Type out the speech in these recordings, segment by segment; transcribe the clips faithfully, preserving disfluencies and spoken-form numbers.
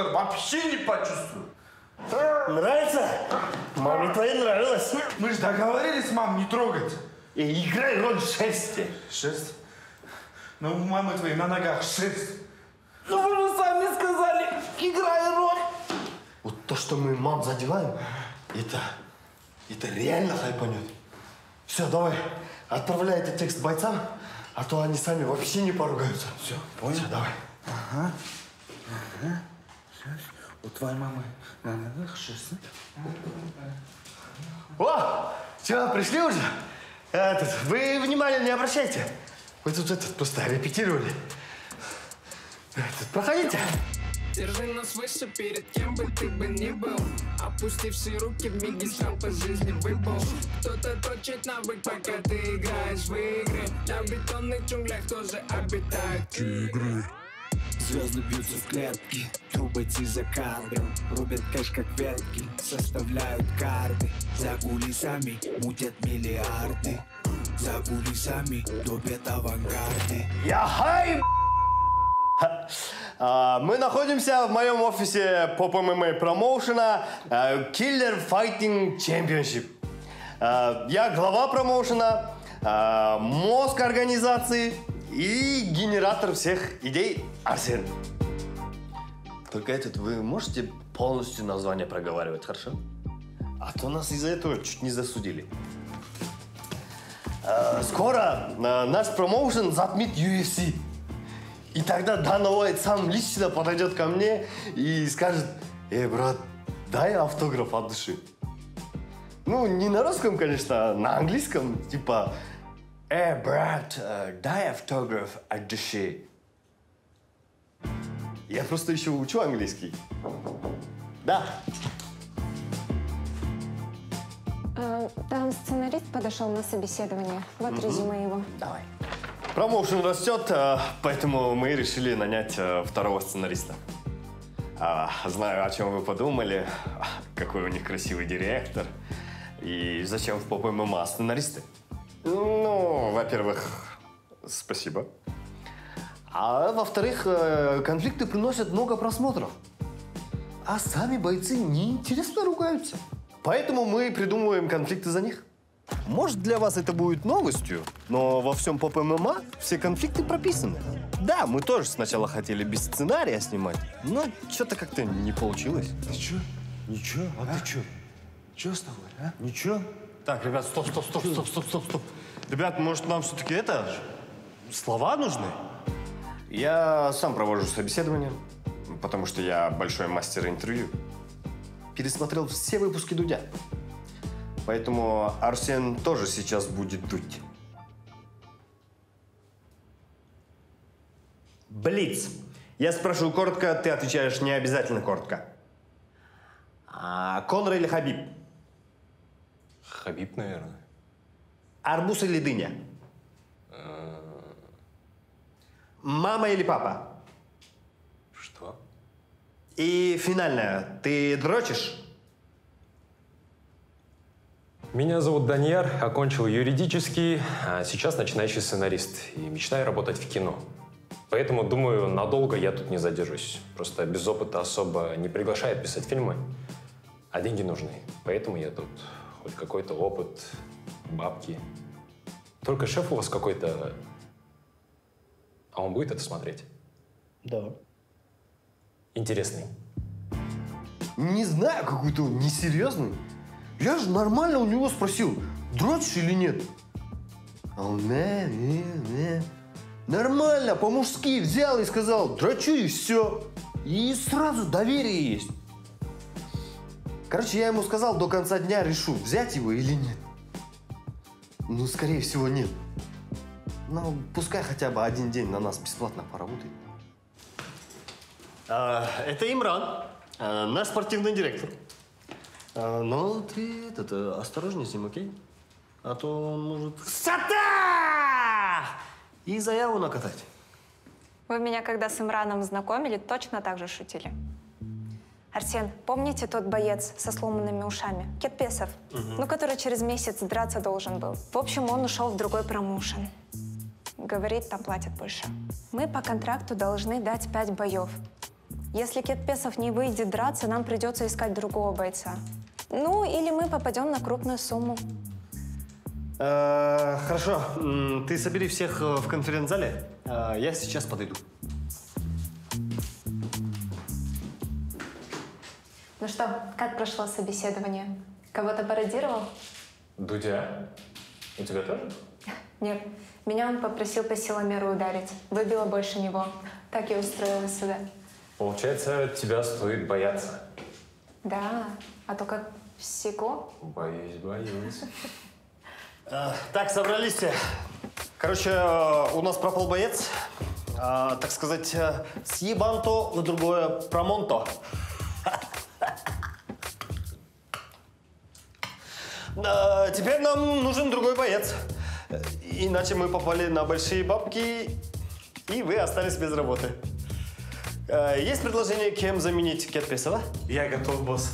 удар вообще не почувствую. Нравится? Маме твоей нравилось. Мы же договорились, мам, не трогать. И играй роль шести. Шесть? Ну, у мамы твоей на ногах шесть. Ну, вы же сами сказали, играй роль. Вот то, что мы мам задеваем, это, это реально хайпанет. Все, давай, отправляй этот текст бойцам, а то они сами вообще не поругаются. Все, понял? Все, давай. Ага. Ага. Сейчас. У твоей мамы на ногах шесть. О! Все, пришли уже? Этот, вы внимания не обращайте. Вы тут этот просто репетировали. Этот, проходите. Держи нас выше, перед кем бы ты бы ни был. Опусти все руки, вмиг и сам по жизни выпал. Кто-то точит навык, пока ты играешь в игры. На бетонных джунглях тоже обитают тигры. Звезды бьются в клетки, трубы за кадром, рубят кэш как ветки, составляют карты. За кулисами мутят миллиарды, за кулисами топят авангарды. Я хай! Мы находимся в моем офисе поп-ММА промоушена Killer Fighting Championship. Я глава промоушена, мозг организации и генератор всех идей Арсен. Только этот, вы можете полностью название проговаривать, хорошо? А то нас из-за этого чуть не засудили. Э, скоро э, наш промоушен затмит ю эф си. И тогда Дана Уайт сам лично подойдет ко мне и скажет: «Эй, брат, дай автограф от души». Ну, не на русском, конечно, а на английском, типа: «Эй, брат, дай автограф от души». Я просто еще учу английский. Да. А, там сценарист подошел на собеседование. Вот mm-hmm. резюме его. Давай. Промоушен растет, поэтому мы решили нанять второго сценариста. Знаю, о чем вы подумали, какой у них красивый директор и зачем в поп-ММА сценаристы. Ну, во-первых, спасибо. А во-вторых, конфликты приносят много просмотров. А сами бойцы неинтересно ругаются. Поэтому мы придумываем конфликты за них. Может, для вас это будет новостью, но во всем поп-ММА все конфликты прописаны. Да, мы тоже сначала хотели без сценария снимать, но что-то как-то не получилось. Ты чё? Ничего. А, а ты чё? Чё с тобой, а? Ничего. Так, ребят, стоп, стоп, стоп, стоп, стоп, стоп, стоп. Ребят, может, нам все-таки это, слова нужны? Я сам провожу собеседование, потому что я большой мастер интервью. Пересмотрел все выпуски Дудя. Поэтому Арсен тоже сейчас будет дуть. Блиц. Я спрашиваю коротко, ты отвечаешь не обязательно коротко. А, Конор или Хабиб? Хабиб, наверное. Арбуз или дыня? А... Мама или папа? Что? И финальное. Ты дрочишь? Меня зовут Данияр, окончил юридический, а сейчас начинающий сценарист. И мечтаю работать в кино. Поэтому, думаю, надолго я тут не задержусь. Просто без опыта особо не приглашают писать фильмы. А деньги нужны. Поэтому я тут... Хоть какой-то опыт, бабки. Только шеф у вас какой-то... А он будет это смотреть? Да. Интересный. Не знаю, какой-то он несерьезный. Я же нормально у него спросил, дрочишь или нет. А он не, не, не. Нормально, по-мужски взял и сказал, дрочу и все. И сразу доверие есть. Короче, я ему сказал, до конца дня решу, взять его или нет. Ну, скорее всего, нет. Ну, пускай хотя бы один день на нас бесплатно поработает. А, это Имран, а, наш спортивный директор. А, но ты это, осторожнее с ним, окей? А то он может... Сата! И заяву накатать. Вы меня, когда с Имраном знакомили, точно так же шутили. Арсен, помните тот боец со сломанными ушами? Кетпесов, угу. ну, который через месяц драться должен был. В общем, он ушел в другой промоушен. Говорит, там платят больше. Мы по контракту должны дать пять боев. Если Кетпесов не выйдет драться, нам придется искать другого бойца. Ну, или мы попадем на крупную сумму. Хорошо. Ты собери всех в конференц-зале. Я сейчас подойду. Ну что, как прошло собеседование? Кого-то пародировал? Дудя? У тебя тоже? Нет. Меня он попросил по силомеру ударить. Выбила больше него. Так я устроилась сюда. Получается, тебя стоит бояться. Да. А то как всего. Боюсь, боюсь. Так, собрались все. Короче, у нас пропал боец. Так сказать, съебанто на другое промонто. Теперь нам нужен другой боец. Иначе мы попали на большие бабки, и вы остались без работы. Есть предложение, кем заменить Кетпесова? Я готов, босс.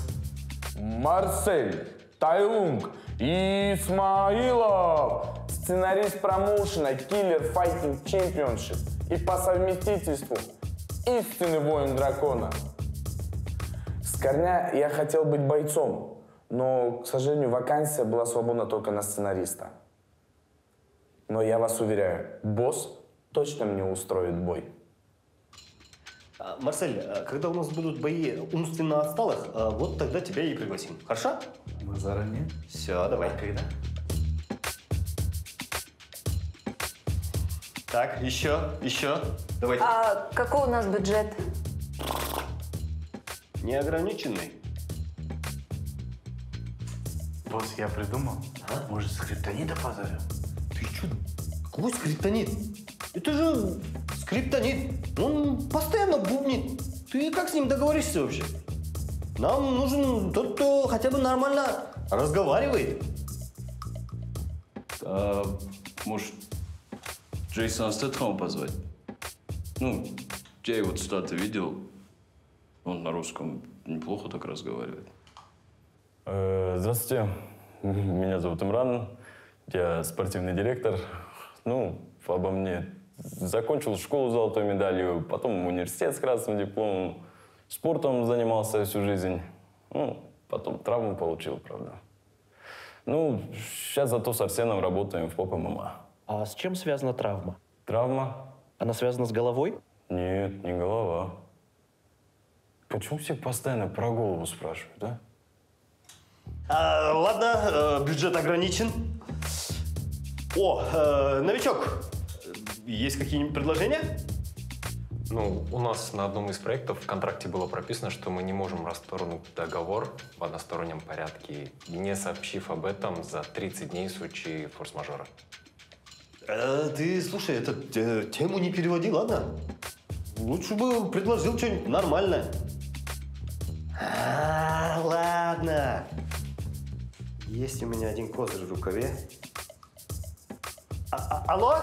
Марсель, Тай Лунг, Исмаилов, сценарист промоушена Killer Fighting Championship и по совместительству Истинный воин дракона. С корня я хотел быть бойцом. Но, к сожалению, вакансия была свободна только на сценариста. Но я вас уверяю, босс точно мне устроит бой. Марсель, когда у нас будут бои умственно отсталых, вот тогда тебя и пригласим. Хорошо? Мы заранее. Все, давай. Когда? Так, еще, еще. Давайте. А какой у нас бюджет? Неограниченный. Босс, я придумал. А? Может, скриптонита позовем? Ты чё? Какой скриптонит? Это же скриптонит. Он постоянно бубнит. Ты как с ним договоришься вообще? Нам нужен тот, кто хотя бы нормально разговаривает. А, может, Джейсона Стэтхэма позвать? Ну, я его цитаты видел. Он на русском неплохо так разговаривает. Здравствуйте, меня зовут Имран, я спортивный директор. Ну, обо мне. Закончил школу с золотой медалью, потом университет с красным дипломом, спортом занимался всю жизнь. Ну, потом травму получил, правда. Ну, сейчас зато с Арсеном работаем в поп-ММА. А с чем связана травма? Травма? Она связана с головой? Нет, не голова. Почему все постоянно про голову спрашивают, да? А, ладно, бюджет ограничен. О, новичок, есть какие-нибудь предложения? Ну, у нас на одном из проектов в контракте было прописано, что мы не можем расторгнуть договор в одностороннем порядке, не сообщив об этом за тридцать дней в случае форс-мажора. А, ты, слушай, эту тему не переводи, ладно? Лучше бы предложил что-нибудь нормальное. А, ладно. Есть у меня один козырь в рукаве. А, а, алло?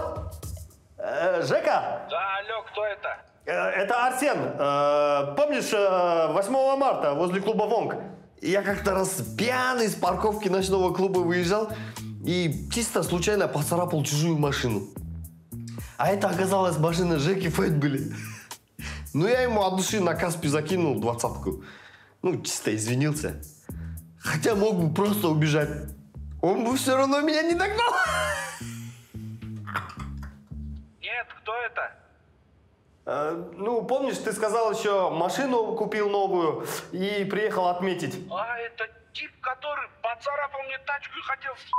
Э, Жека? Да, алло, кто это? Э, это Арсен. Э, помнишь, э, восьмого марта возле клуба «Вонг»? Я как-то раз пьяный с парковки ночного клуба выезжал и чисто случайно поцарапал чужую машину. А это оказалась машина Жеки Фэйтбэли. Ну, я ему от души на Каспи закинул двадцатку. Ну, чисто извинился. Хотя мог бы просто убежать. Он бы все равно меня не догнал. Нет, кто это? А, ну, помнишь, ты сказал еще, машину купил новую и приехал отметить. А, это тип, который поцарапал мне тачку и хотел с***ться.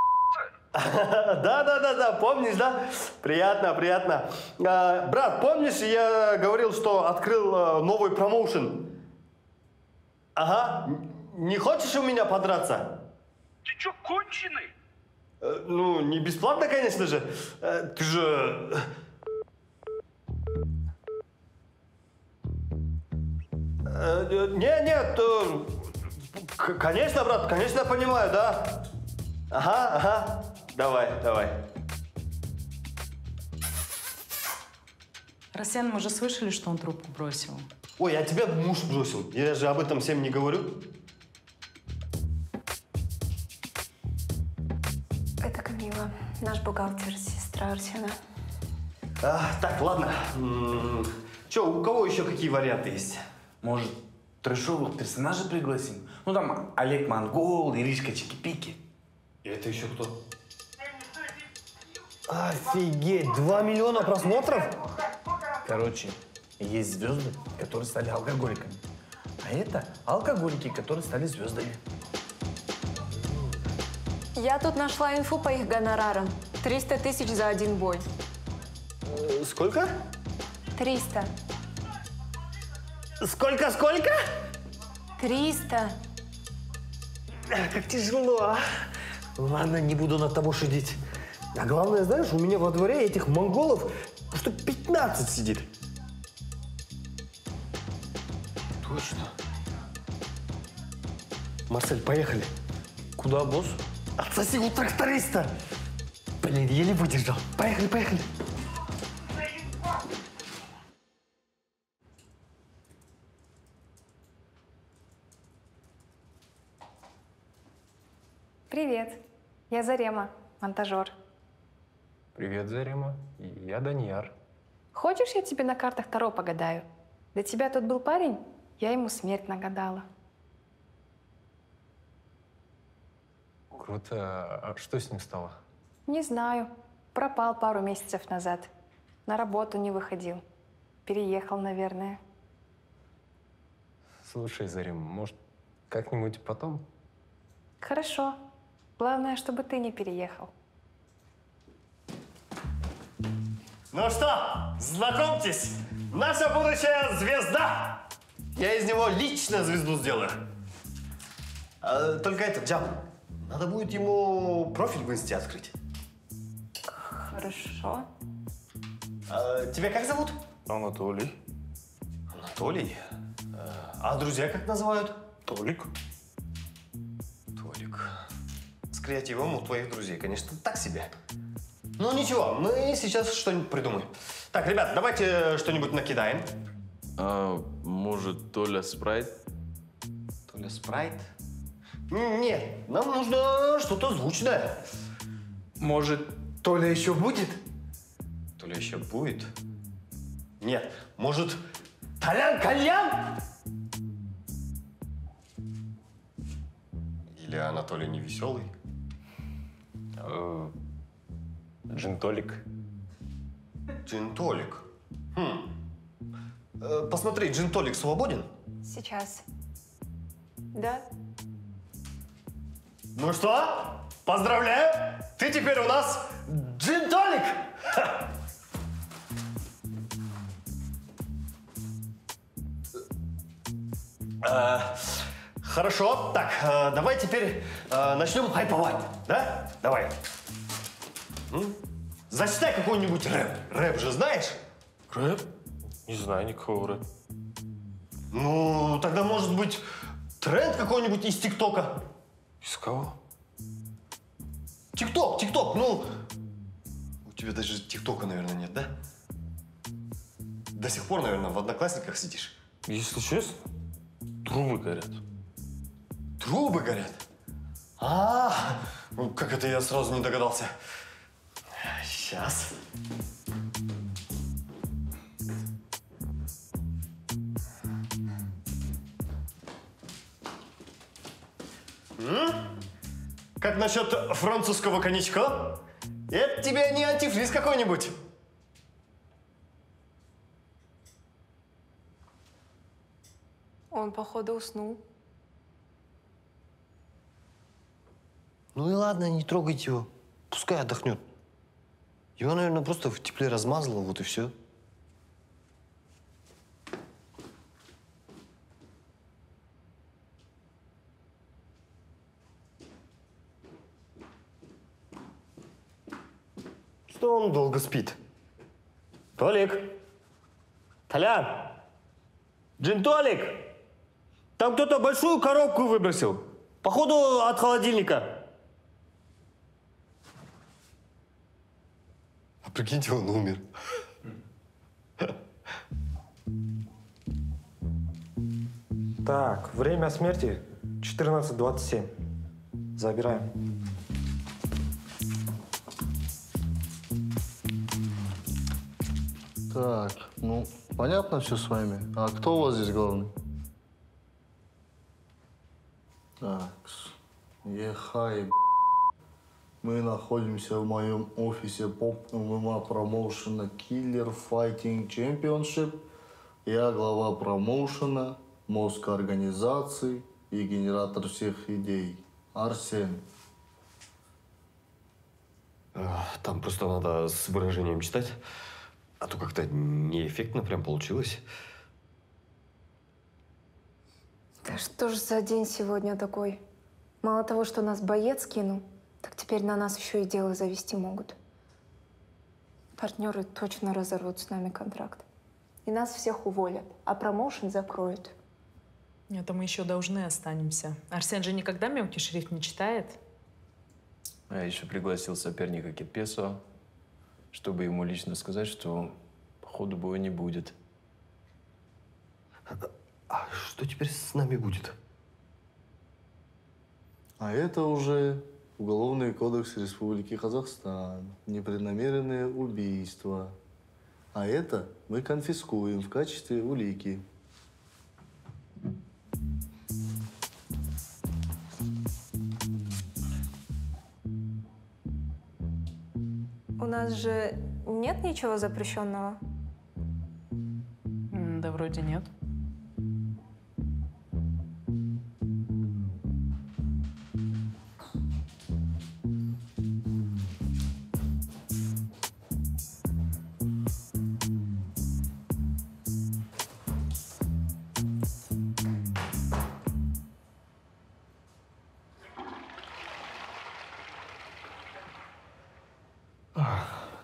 Да-да-да, помнишь, да? Приятно, приятно. А, брат, помнишь, я говорил, что открыл новый промоушен? Ага. Не хочешь у меня подраться? Ты чё, конченый? Э, ну, не бесплатно, конечно же. Э, ты же... Э, нет, нет, э, конечно, брат, конечно, я понимаю, да? Ага, ага. Давай, давай. Россиян, мы же слышали, что он трубку бросил. Ой, а тебя муж бросил. Я же об этом всем не говорю. Наш бухгалтер, сестра Арсена. А, так, ладно. М-м-м. Че, у кого еще какие варианты есть? Может, трэшовых персонажей пригласим? Ну там Олег Монгол, Иришка Чики-Пики. И это еще кто? Офигеть, два миллиона просмотров? Короче, есть звезды, которые стали алкоголиками. А это алкоголики, которые стали звездами. Я тут нашла инфу по их гонорарам. триста тысяч за один бой. Сколько? триста. Сколько, сколько? триста. Как тяжело, а? Ладно, не буду над тобой шутить. А главное, знаешь, у меня во дворе этих монголов штук пятнадцать сидит. Точно. Марсель, поехали. Куда, босс? Отсоси у тракториста. Блин, еле выдержал. Поехали, поехали. Привет. Я Зарема, монтажер. Привет, Зарема. Я Данияр. Хочешь, я тебе на картах Таро погадаю? До тебя тут был парень, я ему смерть нагадала. Круто. А что с ним стало? Не знаю. Пропал пару месяцев назад. На работу не выходил. Переехал, наверное. Слушай, Зарема, может, как-нибудь потом? Хорошо. Главное, чтобы ты не переехал. Ну что, знакомьтесь, наша будущая звезда! Я из него лично звезду сделаю. А, только этот, Джам, надо будет ему профиль в инсте открыть. Хорошо. А, тебя как зовут? Анатолий. Анатолий? А друзья как называют? Толик. Толик. С креативом у твоих друзей, конечно, так себе. Ну ничего, мы сейчас что-нибудь придумаем. Так, ребят, давайте что-нибудь накидаем. А, может, Толя Спрайт? Толя Спрайт? Нет, нам нужно что-то звучное. Может, Толя еще будет? Толя еще будет? Нет, может, Толян-Кальян? Или Анатолий невеселый? Джин-Толик. Джин-Толик? Хм. Э, посмотри, Джин-Толик свободен? Сейчас. Да. Ну что? Поздравляю! Ты теперь у нас Джин-Толик! э, хорошо. Так, э, давай теперь э, начнем хайповать. Да? Давай. Зачитай какой-нибудь рэп. Рэп же знаешь? Рэп? Не знаю никакого рэпа. Ну, тогда, может быть, тренд какой-нибудь из ТикТока? Из кого? ТикТок, ТикТок, ну... У тебя даже ТикТока, наверное, нет, да? До сих пор, наверное, в Одноклассниках сидишь. Если честно, трубы горят. Трубы горят? А, ну как это я сразу не догадался. Сейчас. М? Как насчет французского коньячка? Это тебе не антифриз какой-нибудь? Он, походу, уснул. Ну и ладно, не трогайте его. Пускай отдохнет. Его, наверное, просто в тепле размазало, вот и все. Что он долго спит? Толик! Толя! Джин-Толик! Там кто-то большую коробку выбросил. Походу, от холодильника. Прикиньте, он умер. Так, время смерти четырнадцать двадцать семь. Забираем. Так, ну, понятно все с вами. А кто у вас здесь главный? Так, ехай, мы находимся в моем офисе Поп-ММА промоушена Killer Fighting Championship. Я глава промоушена, мозг организации и генератор всех идей. Арсен. Там просто надо с выражением читать, а то как-то неэффектно прям получилось. Да что же за день сегодня такой? Мало того, что нас боец кинул, так теперь на нас еще и дело завести могут. Партнеры точно разорвут с нами контракт. И нас всех уволят, а промоушен закроют. Это мы еще должны останемся. Арсен же никогда мелкий шрифт не читает. А я еще пригласил соперника Кетпесова, чтобы ему лично сказать, что походу боя не будет. А что теперь с нами будет? А это уже Уголовный кодекс Республики Казахстан. Непреднамеренное убийство. А это мы конфискуем в качестве улики. У нас же нет ничего запрещенного? Да вроде нет.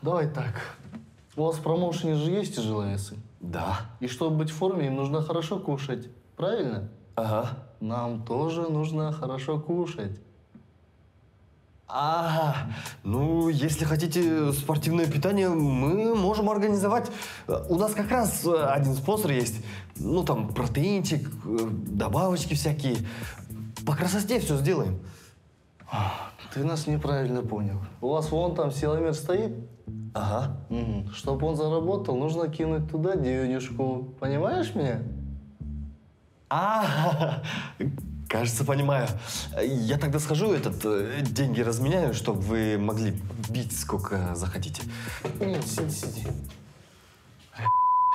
Давай так. У вас в промоушене же есть тяжеловесы? Да. И чтобы быть в форме, им нужно хорошо кушать. Правильно? Ага. Нам тоже нужно хорошо кушать. Ага. Ну, если хотите спортивное питание, мы можем организовать. У нас как раз один спонсор есть. Ну, там, протеинчик, добавочки всякие. По красоте все сделаем. Ты нас неправильно понял. У вас вон там силомер стоит? Ага. Угу. Чтобы он заработал, нужно кинуть туда денежку. Понимаешь меня? А, кажется, понимаю. Я тогда схожу, этот, деньги разменяю, чтобы вы могли бить сколько захотите. Нет, сиди, сиди.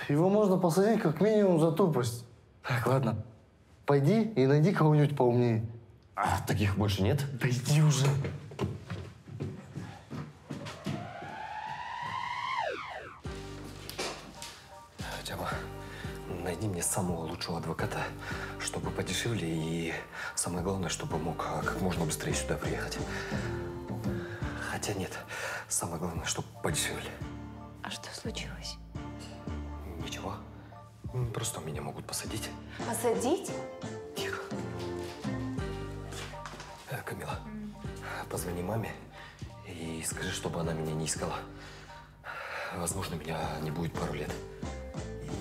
Его можно посадить как минимум за тупость. Так, ладно. Пойди и найди кого-нибудь поумнее. А таких больше нет? Да иди уже. Тема, найди мне самого лучшего адвоката, чтобы подешевле и самое главное, чтобы мог как можно быстрее сюда приехать. Хотя нет, самое главное, чтобы подешевле. А что случилось? Ничего. Просто меня могут посадить. Посадить? Тихо. Камила, позвони маме и скажи, чтобы она меня не искала. Возможно, меня не будет пару лет.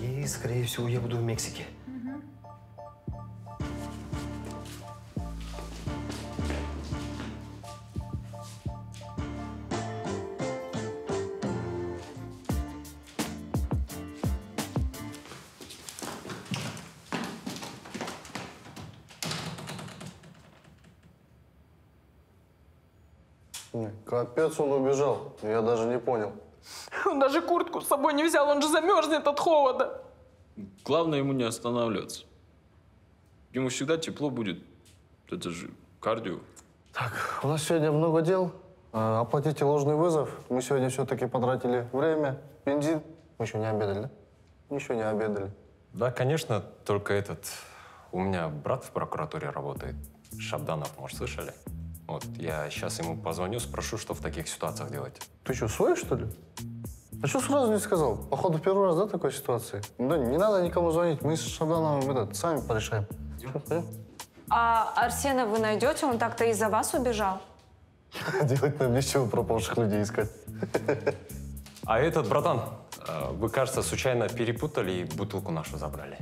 И, скорее всего, я буду в Мексике. Капец, он убежал. Я даже не понял. Он даже куртку с собой не взял, он же замерзнет от холода. Главное ему не останавливаться. Ему всегда тепло будет. Это же кардио. Так, у нас сегодня много дел. Оплатите ложный вызов. Мы сегодня все-таки потратили время, бензин. Мы еще не обедали, да? Мы еще не обедали. Да, конечно, только этот... У меня брат в прокуратуре работает. Шабданов, может, слышали? Вот, я сейчас ему позвоню, спрошу, что в таких ситуациях делать. Ты что, свой, что ли? А что сразу не сказал? Походу, первый раз, да, такой ситуации? Да не надо никому звонить, мы с Шабданом этот, сами порешаем. Идем. А Арсена вы найдете? Он так-то из-за вас убежал. Делать нам нечего, пропавших людей искать. А этот, братан, вы, кажется, случайно перепутали и бутылку нашу забрали.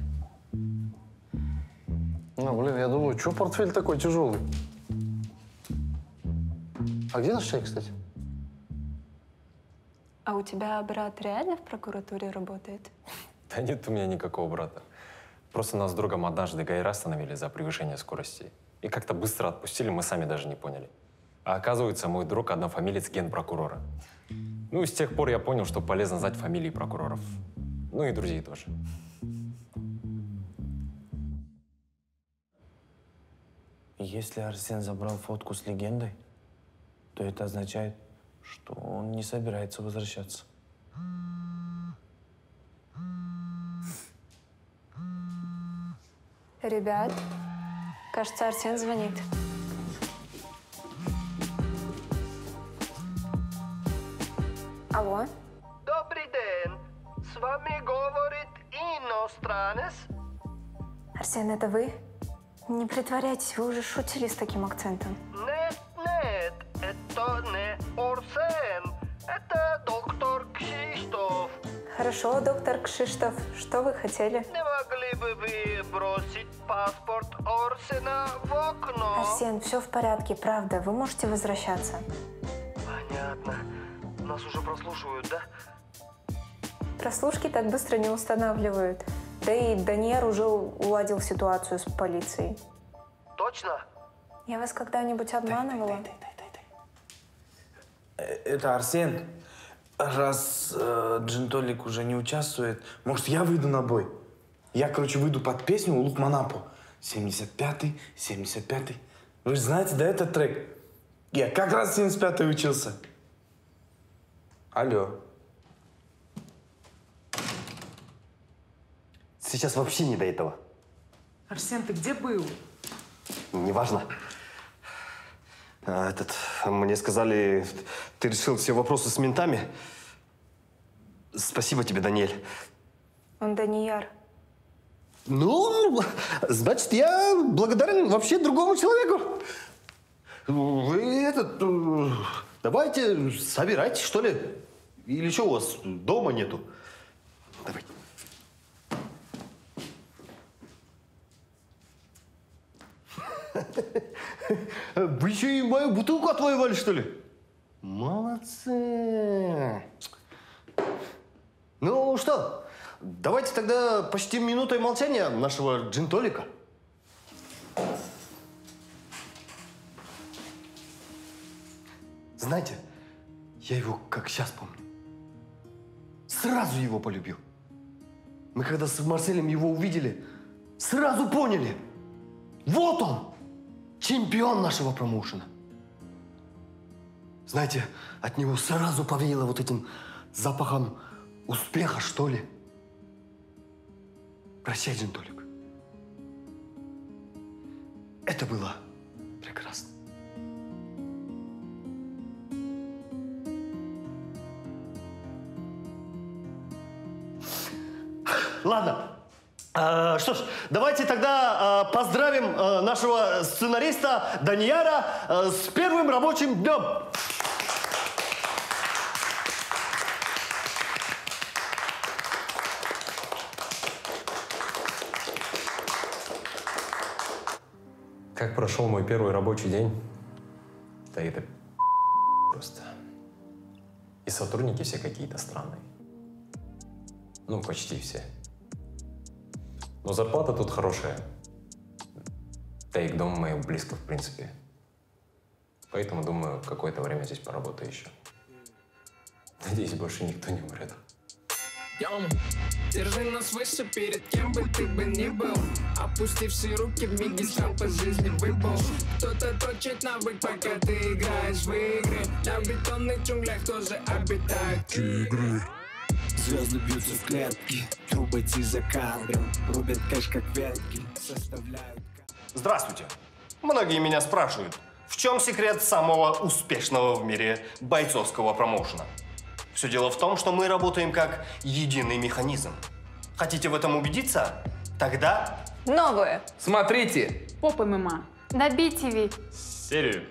Ну, блин, я думаю, что портфель такой тяжелый? А где наш человек, кстати? А у тебя брат реально в прокуратуре работает? Да нет у меня никакого брата. Просто нас с другом однажды Гайра остановили за превышение скорости. И как-то быстро отпустили, мы сами даже не поняли. А оказывается, мой друг однофамилец генпрокурора. Ну и с тех пор я понял, что полезно знать фамилии прокуроров. Ну и друзей тоже. Если Арсен забрал фотку с легендой, то это означает, что он не собирается возвращаться. Ребят, кажется, Арсен звонит. Алло. Добрый день. С вами говорит иностранец. Арсен, это вы? Не притворяйтесь, вы уже шутили с таким акцентом. Нет, нет, это не Арсен. Это доктор Кшиштов. Хорошо, доктор Кшиштов, что вы хотели? Не могли бы вы бросить паспорт Арсена в окно? Арсен, все в порядке, правда, вы можете возвращаться. Понятно. Нас уже прослушивают, да? Прослушки так быстро не устанавливают. Да и Данияр уже уладил ситуацию с полицией. Точно? Я вас когда-нибудь обманывала? Дай, дай, дай, дай, дай. Это Арсен. Раз э, Джин-Толик уже не участвует, может, я выйду на бой? Я, короче, выйду под песню «Лук Манапу». семьдесят пятый, семьдесят пятый. Вы же знаете, да, этот трек? Я как раз семьдесят пятый учился. Алло. Сейчас вообще не до этого. Арсен, ты где был? Неважно. Этот, мне сказали, ты решил все вопросы с ментами. Спасибо тебе, Даниэль. Он Данияр. Ну, значит, я благодарен вообще другому человеку. Вы этот, давайте собирайтесь, что ли. Или что, у вас дома нету? Давайте. Вы еще и мою бутылку отвоевали, что ли? Молодцы. Ну что, давайте тогда почтим минутой молчания нашего Джин-Толика. Знаете, я его как сейчас помню. Сразу его полюбил. Мы когда с Марселем его увидели, сразу поняли. Вот он! Чемпион нашего промоушена. Знаете, от него сразу повеяло вот этим запахом успеха, что ли. Прощай, Джин-Толик. Это было прекрасно. Ладно. А, что ж, давайте тогда а, поздравим а, нашего сценариста Данияра а, с первым рабочим днем. Как прошел мой первый рабочий день? Да это просто. И сотрудники все какие-то странные. Ну, почти все. Но зарплата тут хорошая. Да и к дому моему близко, в принципе. Поэтому, думаю, какое-то время здесь поработаю еще. Надеюсь, больше никто не умрет. Держи нас выше, перед кем бы ты бы ни был. Опустивши руки, вмиг сам по жизни выбыл. Кто-то точит навык, пока ты играешь в игры. На бетонных джунглях тоже обитают тигры. Звезды бьются в клетки, трубы ти за кадром, рубят кэш как ветки, составляют... Здравствуйте! Многие меня спрашивают, в чем секрет самого успешного в мире бойцовского промоушена? Все дело в том, что мы работаем как единый механизм. Хотите в этом убедиться? Тогда... Новое! Смотрите! Поп-ММА. На Би-ТВ. Серию.